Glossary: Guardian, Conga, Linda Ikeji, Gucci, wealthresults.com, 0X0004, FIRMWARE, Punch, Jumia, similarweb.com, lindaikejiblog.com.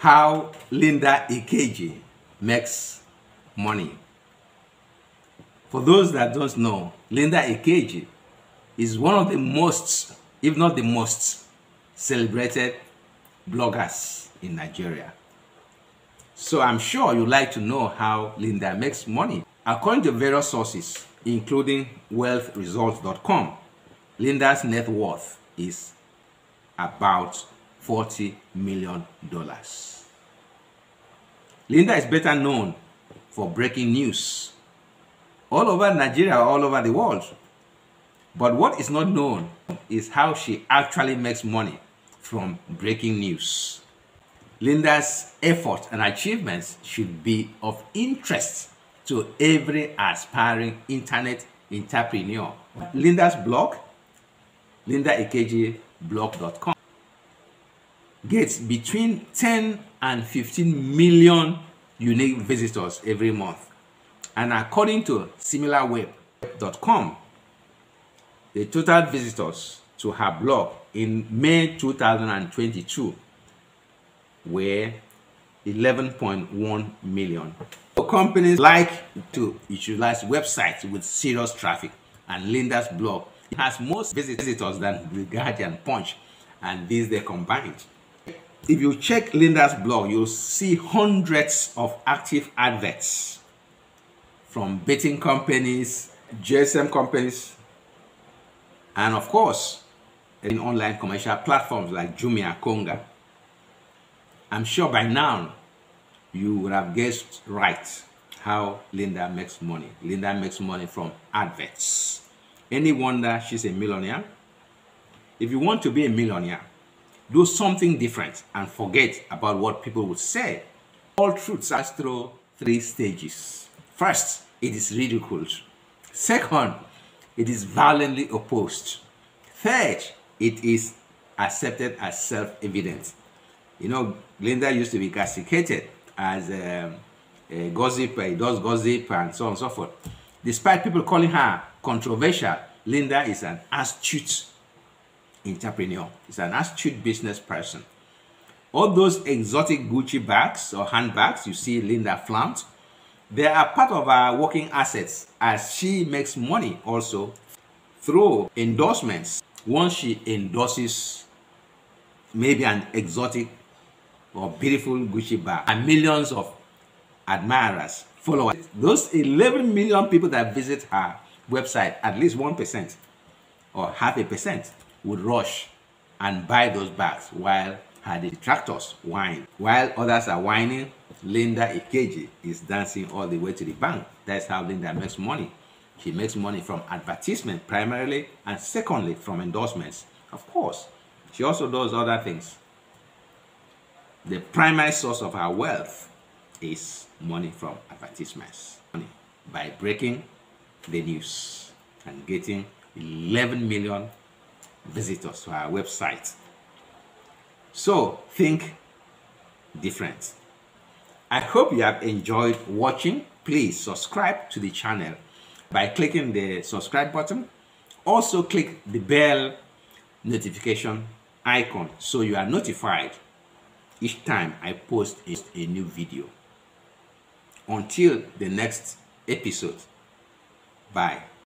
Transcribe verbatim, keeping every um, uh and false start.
How Linda Ikeji makes money. For those that don't know, Linda Ikeji is one of the most, if not the most, celebrated bloggers in Nigeria. So I'm sure you'd like to know how Linda makes money. According to various sources, including wealth results dot com, Linda's net worth is about forty million dollars. Linda is better known for breaking news all over Nigeria, all over the world. But what is not known is how she actually makes money from breaking news. Linda's effort and achievements should be of interest to every aspiring internet entrepreneur. Linda's blog, linda ikeji blog dot com, gets between ten and fifteen million unique visitors every month. And according to similar web dot com, the total visitors to her blog in May two thousand twenty-two were eleven point one million. So companies like to utilize websites with serious traffic, and Linda's blog has more visitors than the Guardian, Punch, and these they combined. If you check Linda's blog, you'll see hundreds of active adverts from betting companies, G S M companies, and of course, in online commercial platforms like Jumia, Conga. I'm sure by now you would have guessed right how Linda makes money. Linda makes money from adverts. Any wonder she's a millionaire? If you want to be a millionaire, do something different and forget about what people would say. All truths are through three stages. First, it is ridiculed. Second, it is violently opposed. Third, it is accepted as self-evident. You know, Linda used to be castigated as a, a gossiper, he does gossip and so on and so forth. Despite people calling her controversial, Linda is an astute entrepreneur. She's an astute business person. All those exotic Gucci bags or handbags you see Linda flaunt, they are part of our working assets, as she makes money also through endorsements. Once she endorses maybe an exotic or beautiful Gucci bag, and millions of admirers, followers, those eleven million people that visit her website, at least one percent or half a percent would rush and buy those bags while her detractors whine. While others are whining, Linda Ikeji is dancing all the way to the bank. That's how Linda makes money. She makes money from advertisement primarily, and secondly from endorsements. Of course, she also does other things. The primary source of her wealth is money from advertisements. Money by breaking the news and getting eleven million visitors to our website. So think different. I hope you have enjoyed watching. Please subscribe to the channel by clicking the subscribe button. Also click the bell notification icon so you are notified each time I post a new video. Until the next episode, bye.